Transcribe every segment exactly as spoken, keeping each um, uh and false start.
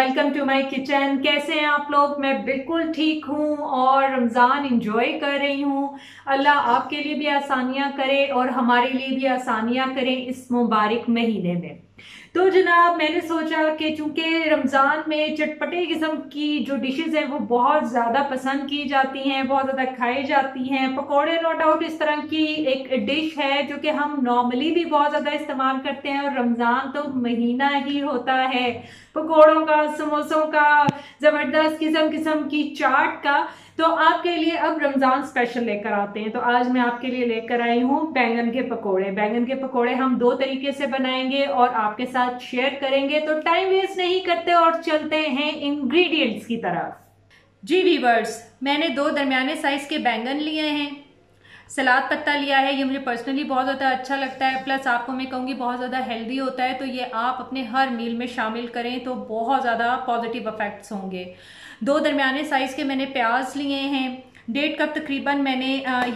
Welcome to my kitchen. कैसे हैं आप लोग? मैं बिल्कुल ठीक हूँ और रमज़ान एंजॉय कर रही हूँ। अल्लाह आपके लिए भी आसानियाँ करे और हमारे लिए भी आसानियाँ करें इस मुबारक महीने में। तो जनाब मैंने सोचा कि चूँकि रमज़ान में चटपटे किस्म की जो डिशेज़ हैं वो बहुत ज़्यादा पसंद की जाती हैं, बहुत ज़्यादा खाई जाती हैं। पकोड़े नो डाउट इस तरह की एक डिश है जो कि हम नॉर्मली भी बहुत ज़्यादा इस्तेमाल करते हैं और रमज़ान तो महीना ही होता है पकोड़ों का, समोसों का, ज़बरदस्त किस्म किस्म की चाट का। तो आपके लिए अब रमज़ान स्पेशल लेकर आते हैं। तो आज मैं आपके लिए लेकर आई हूँ बैंगन के पकोड़े। बैंगन के पकोड़े हम दो तरीके से बनाएंगे और आपके साथ शेयर करेंगे। तो टाइम वेस्ट नहीं करते और चलते हैं इंग्रेडिएंट्स की तरफ। जी व्यूअर्स, मैंने दो दरमियाने साइज़ के बैंगन लिए हैं, सलाद पत्ता लिया है, ये मुझे पर्सनली बहुत ज़्यादा अच्छा लगता है, प्लस आपको मैं कहूँगी बहुत ज़्यादा हेल्दी होता है। तो ये आप अपने हर मील में शामिल करें तो बहुत ज़्यादा पॉजिटिव इफेक्ट्स होंगे। दो दरमियाने साइज़ के मैंने प्याज लिए हैं, डेढ़ कप तकरीबन मैंने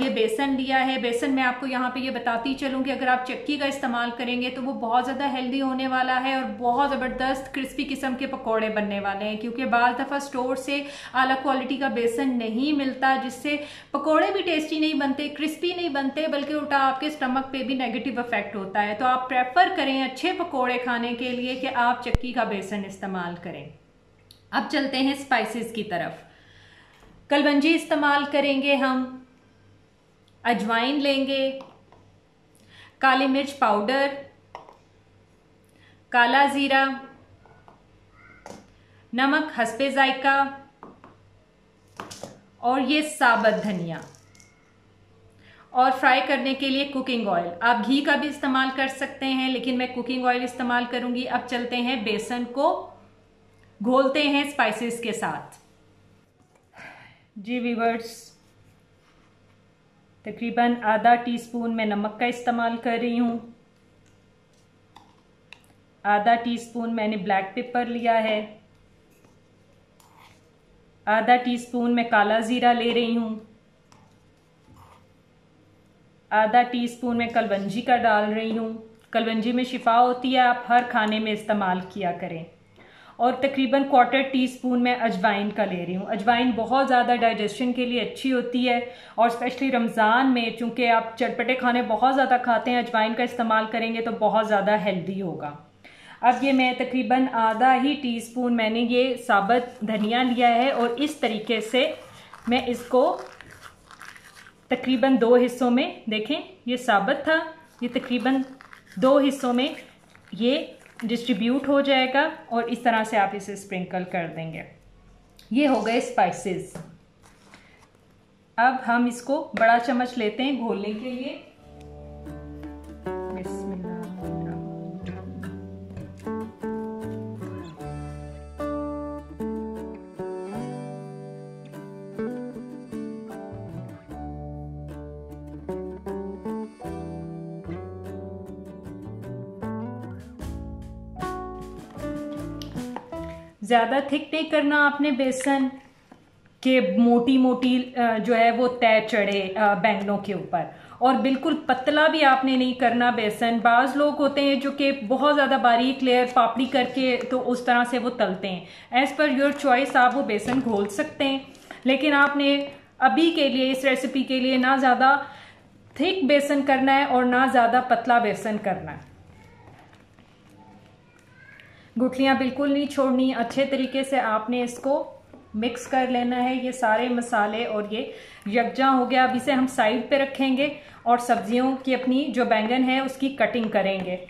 ये बेसन लिया है। बेसन मैं आपको यहाँ पे ये बताती चलूँगी, अगर आप चक्की का इस्तेमाल करेंगे तो वो बहुत ज़्यादा हेल्दी होने वाला है और बहुत ज़बरदस्त क्रिस्पी किस्म के पकोड़े बनने वाले हैं, क्योंकि बाज़ दफ़ा स्टोर से आला क्वालिटी का बेसन नहीं मिलता, जिससे पकोड़े भी टेस्टी नहीं बनते, क्रिस्पी नहीं बनते, बल्कि उल्टा आपके स्टमक पर भी नेगेटिव इफेक्ट होता है। तो आप प्रेफर करें अच्छे पकौड़े खाने के लिए कि आप चक्की का बेसन इस्तेमाल करें। अब चलते हैं स्पाइसेस की तरफ। कलबंजी इस्तेमाल करेंगे हम, अजवाइन लेंगे, काली मिर्च पाउडर, काला ज़ीरा, नमक हस्बे जायका और ये साबुत धनिया, और फ्राई करने के लिए कुकिंग ऑयल। आप घी का भी इस्तेमाल कर सकते हैं, लेकिन मैं कुकिंग ऑयल इस्तेमाल करूँगी। अब चलते हैं, बेसन को घोलते हैं स्पाइसेस के साथ। जी व्यूअर्स, तकरीबन आधा टीस्पून मैं नमक का इस्तेमाल कर रही हूँ, आधा टीस्पून मैंने ब्लैक पेपर लिया है, आधा टीस्पून मैं काला ज़ीरा ले रही हूँ, आधा टीस्पून मैं कलवंजी का डाल रही हूँ। कलवंजी में शिफा होती है, आप हर खाने में इस्तेमाल किया करें। और तकरीबन क्वार्टर टी स्पून मैं अजवाइन का ले रही हूँ। अजवाइन बहुत ज़्यादा डाइजेशन के लिए अच्छी होती है और स्पेशली रमज़ान में चूँकि आप चटपटे खाने बहुत ज़्यादा खाते हैं, अजवाइन का इस्तेमाल करेंगे तो बहुत ज़्यादा हेल्दी होगा। अब ये मैं तकरीबन आधा ही टी स्पून मैंने ये साबुत धनिया लिया है और इस तरीके से मैं इसको तकरीबन दो हिस्सों में, देखें ये साबुत था, ये तकरीबन दो हिस्सों में ये डिस्ट्रीब्यूट हो जाएगा और इस तरह से आप इसे स्प्रिंकल कर देंगे। ये हो गए स्पाइसेस। अब हम इसको बड़ा चम्मच लेते हैं घोलने के लिए। ज़्यादा थिक नहीं करना आपने बेसन के, मोटी मोटी जो है वो तय चढ़े बैंगनों के ऊपर, और बिल्कुल पतला भी आपने नहीं करना बेसन। बाज़ लोग होते हैं जो कि बहुत ज़्यादा बारीक लेयर पापड़ी करके तो उस तरह से वो तलते हैं। एज़ पर योर चॉइस आप वो बेसन घोल सकते हैं, लेकिन आपने अभी के लिए इस रेसिपी के लिए ना ज़्यादा थिक बेसन करना है और ना ज़्यादा पतला बेसन करना है। गुठलियाँ बिल्कुल नहीं छोड़नी, अच्छे तरीके से आपने इसको मिक्स कर लेना है। ये सारे मसाले और ये यकजा हो गया। अब इसे हम साइड पे रखेंगे और सब्जियों की अपनी जो बैंगन है उसकी कटिंग करेंगे।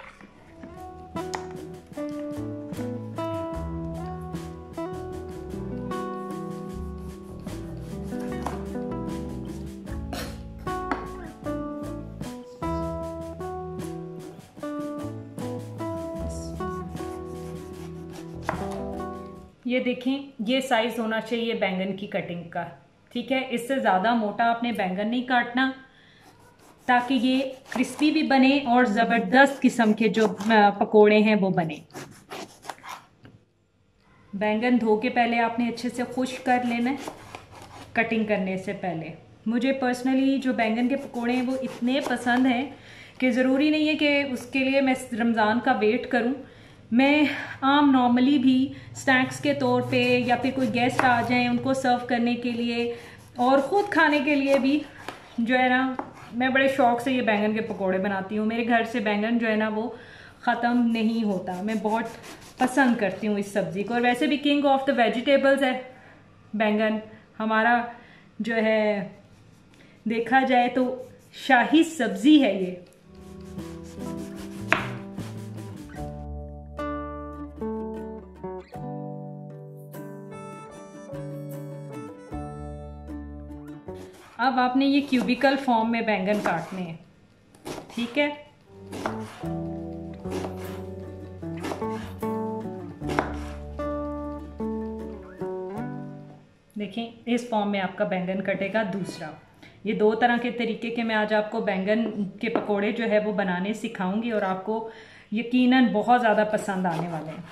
ये देखें, ये साइज़ होना चाहिए बैंगन की कटिंग का, ठीक है। इससे ज़्यादा मोटा आपने बैंगन नहीं काटना, ताकि ये क्रिस्पी भी बने और ज़बरदस्त किस्म के जो पकोड़े हैं वो बने। बैंगन धो के पहले आपने अच्छे से खुश कर लेना है कटिंग करने से पहले। मुझे पर्सनली जो बैंगन के पकोड़े हैं वो इतने पसंद हैं कि ज़रूरी नहीं है कि उसके लिए मैं रमज़ान का वेट करूँ। मैं आम नॉर्मली भी स्नैक्स के तौर पे या फिर कोई गेस्ट आ जाए उनको सर्व करने के लिए और ख़ुद खाने के लिए भी जो है ना मैं बड़े शौक़ से ये बैंगन के पकोड़े बनाती हूँ। मेरे घर से बैंगन जो है ना वो ख़त्म नहीं होता। मैं बहुत पसंद करती हूँ इस सब्ज़ी को और वैसे भी किंग ऑफ द वेजिटेबल्स है बैंगन हमारा। जो है देखा जाए तो शाही सब्ज़ी है ये। अब आपने ये क्यूबिकल फॉर्म में बैंगन काटने हैं, ठीक है। देखें इस फॉर्म में आपका बैंगन कटेगा। दूसरा, ये दो तरह के तरीके के मैं आज आपको बैंगन के पकोड़े जो है वो बनाने सिखाऊंगी और आपको यकीनन बहुत ज़्यादा पसंद आने वाले हैं।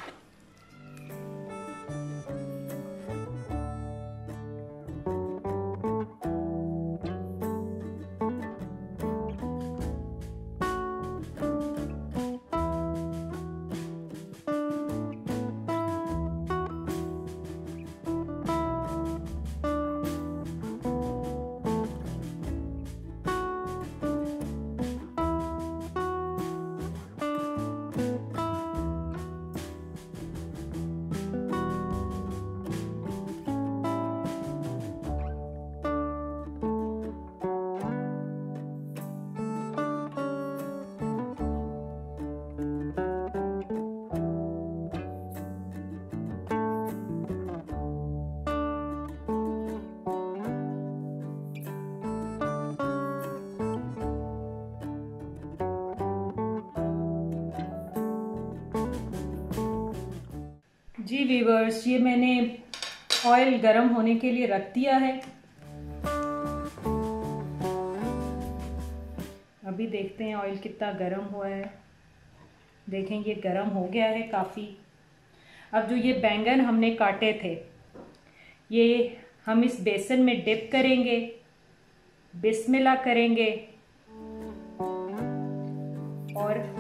जी वीवर्स, ये मैंने ऑयल गरम होने के लिए रख दिया है। अभी देखते हैं ऑयल कितना गरम हुआ है। देखें ये गरम हो गया है काफ़ी। अब जो ये बैंगन हमने काटे थे ये हम इस बेसन में डिप करेंगे, बिस्मिल्लाह करेंगे और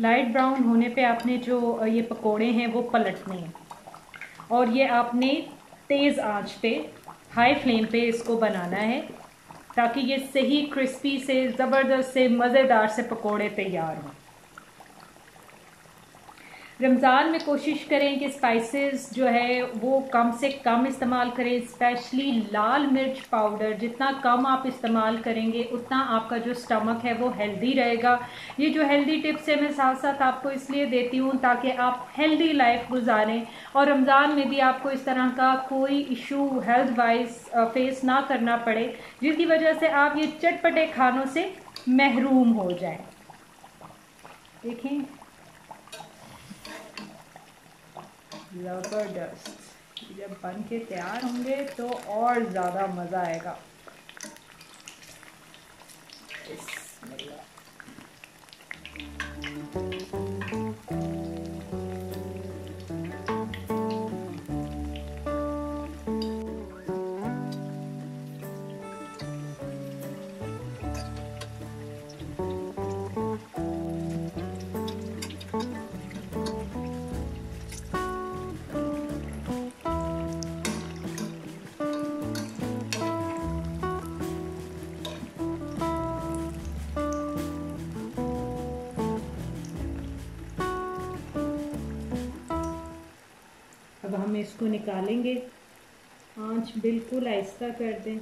लाइट ब्राउन होने पे आपने जो ये पकोड़े हैं वो पलटने हैं और ये आपने तेज़ आंच पे हाई फ्लेम पे इसको बनाना है ताकि ये सही क्रिस्पी से ज़बरदस्त से मज़ेदार से पकोड़े तैयार हों। रमज़ान में कोशिश करें कि स्पाइसेस जो है वो कम से कम इस्तेमाल करें, स्पेशली लाल मिर्च पाउडर। जितना कम आप इस्तेमाल करेंगे उतना आपका जो स्टमक है वो हेल्दी रहेगा। ये जो हेल्दी टिप्स है मैं साथ साथ आपको इसलिए देती हूँ ताकि आप हेल्दी लाइफ गुजारें और रमज़ान में भी आपको इस तरह का कोई इशू हेल्थ वाइज फेस ना करना पड़े जिसकी वजह से आप ये चटपटे खानों से महरूम हो जाएं। देखें ज़बरदस्त, जब बन के तैयार होंगे तो और ज़्यादा मज़ा आएगा। अब हम इसको निकालेंगे। आंच बिल्कुल आहिस्ता कर दें।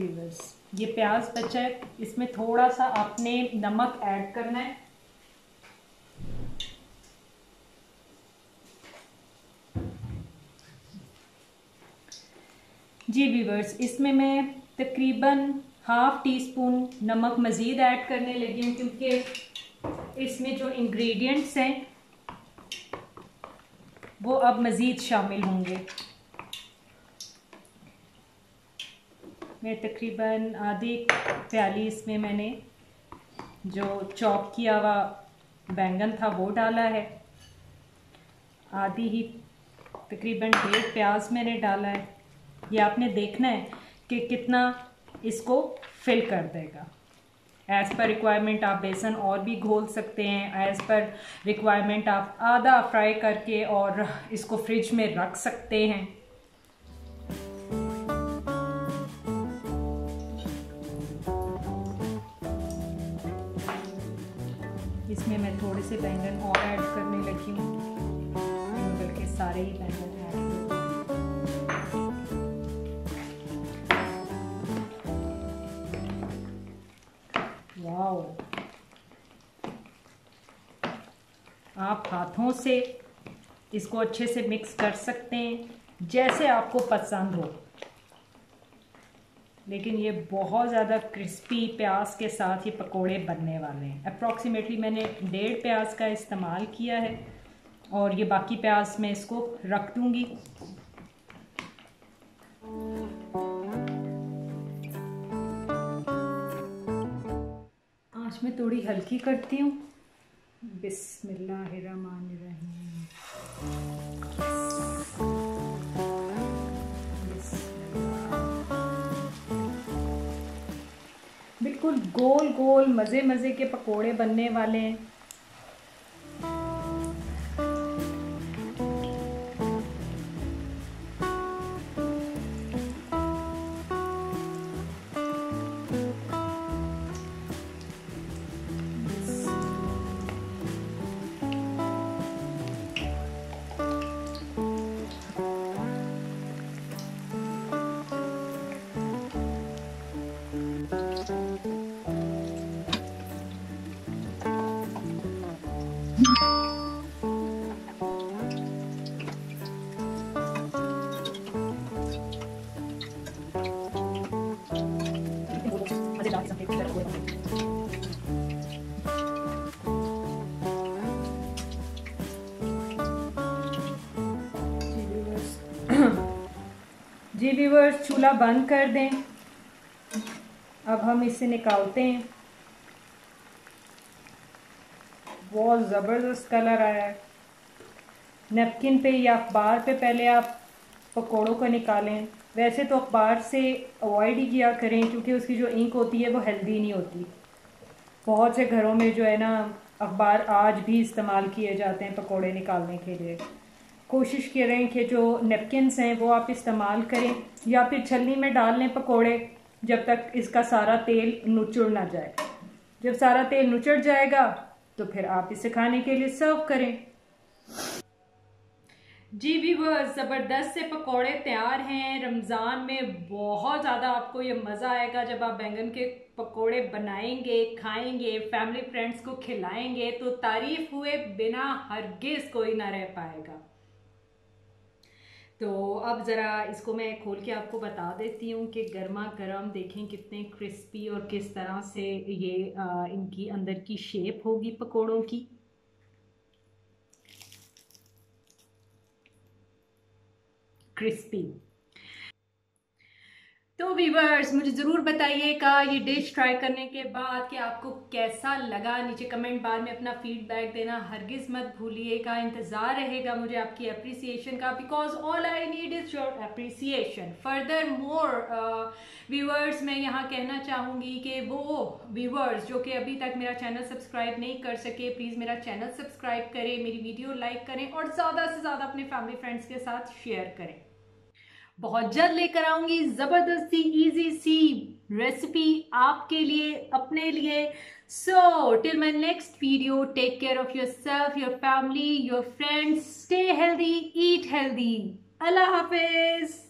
व्यूवर्स, ये प्याज बचा है, इसमें थोड़ा सा आपने नमक ऐड करना है। जी व्यूवर्स, इसमें मैं तकरीबन हाफ टी स्पून नमक मज़ीद ऐड करने लगी हूँ, क्योंकि इसमें जो इंग्रेडिएंट्स हैं वो अब मज़ीद शामिल होंगे। मैं तकरीबन आधी प्याली इसमें मैंने जो चॉप किया हुआ बैंगन था वो डाला है, आधी ही तकरीबन डेढ़ प्याज मैंने डाला है। ये आपने देखना है कि कितना इसको फिल कर देगा। एज़ पर रिक्वायरमेंट आप बेसन और भी घोल सकते हैं, एज़ पर रिक्वायरमेंट आप आधा फ्राई करके और इसको फ्रिज में रख सकते हैं। इसमें मैं थोड़े से बैंगन और ऐड करने लगी हूँ, बल्कि सारे ही बैंगन ऐड कर। वाओ, आप हाथों से इसको अच्छे से मिक्स कर सकते हैं जैसे आपको पसंद हो, लेकिन ये बहुत ज़्यादा क्रिस्पी प्याज के साथ ये पकोड़े बनने वाले हैं। अप्रॉक्सीमेटली मैंने डेढ़ प्याज का इस्तेमाल किया है और ये बाकी प्याज मैं इसको रख दूँगी। आँच में थोड़ी हल्की करती हूँ। बिस्मिल्लाहिर्रहमानिर्रहीम। बिल्कुल गोल गोल मज़े मज़े के पकोड़े बनने वाले हैं। जी व्यूअर्स, चूल्हा बंद कर दें। अब हम इसे निकालते हैं। बहुत ज़बरदस्त कलर आया है। नैपकिन पे या अखबार पे पहले आप पकोड़ों को निकालें। वैसे तो अखबार से अवॉइड ही किया करें, क्योंकि उसकी जो इंक होती है वो हेल्दी नहीं होती। बहुत से घरों में जो है ना अखबार आज भी इस्तेमाल किए जाते हैं पकोड़े निकालने के लिए। कोशिश करें कि जो नैपकिन्स हैं वो आप इस्तेमाल करें, या फिर छलनी में डाल लें पकोड़े जब तक इसका सारा तेल नुचड़ ना जाए। जब सारा तेल नुचड़ जाएगा तो फिर आप इसे खाने के लिए सर्व करें। जी व्यूअर्स, ज़बरदस्त से पकोड़े तैयार हैं। रमज़ान में बहुत ज़्यादा आपको ये मज़ा आएगा जब आप बैंगन के पकोड़े बनाएंगे, खाएंगे, फैमिली फ्रेंड्स को खिलाएंगे, तो तारीफ हुए बिना हरगिज़ कोई ना रह पाएगा। तो अब ज़रा इसको मैं खोल के आपको बता देती हूँ कि गर्मा गर्म देखें कितने क्रिस्पी और किस तरह से ये आ, इनकी अंदर की शेप होगी पकोड़ों की। क्रिस्पी। तो व्यूअर्स, मुझे ज़रूर बताइएगा ये डिश ट्राई करने के बाद कि आपको कैसा लगा। नीचे कमेंट बार में अपना फीडबैक देना हरगिज़ मत भूलिएगा। इंतज़ार रहेगा मुझे आपकी अप्रिसिएशन का, because all I need is your appreciation. Furthermore viewers, मैं यहाँ कहना चाहूँगी कि वो व्यूअर्स जो कि अभी तक मेरा चैनल सब्सक्राइब नहीं कर सके, प्लीज़ मेरा चैनल सब्सक्राइब करें, मेरी वीडियो लाइक करें और ज़्यादा से ज़्यादा अपने फैमिली फ्रेंड्स के साथ शेयर करें। बहुत जल्द लेकर आऊंगी ज़बरदस्ती इजी सी रेसिपी आपके लिए, अपने लिए। So till my next video, take care of yourself, your family, your friends, stay healthy, eat healthy. अल्लाह हाफिज़।